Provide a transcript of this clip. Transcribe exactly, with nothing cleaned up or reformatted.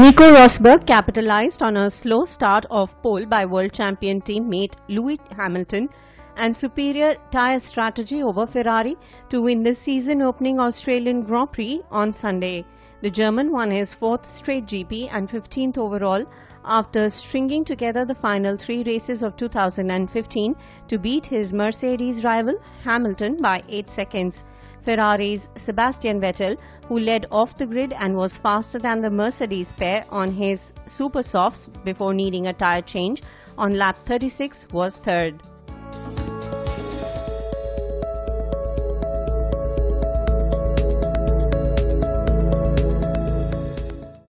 Nico Rosberg capitalized on a slow start of pole by world champion teammate Lewis Hamilton and superior tyre strategy over Ferrari to win the season-opening Australian Grand Prix on Sunday. The German won his fourth straight G P and fifteenth overall after stringing together the final three races of two thousand fifteen to beat his Mercedes rival Hamilton by eight seconds. Ferrari's Sebastian Vettel, who led off the grid and was faster than the Mercedes pair on his Super Softs before needing a tyre change on lap thirty-six, was third.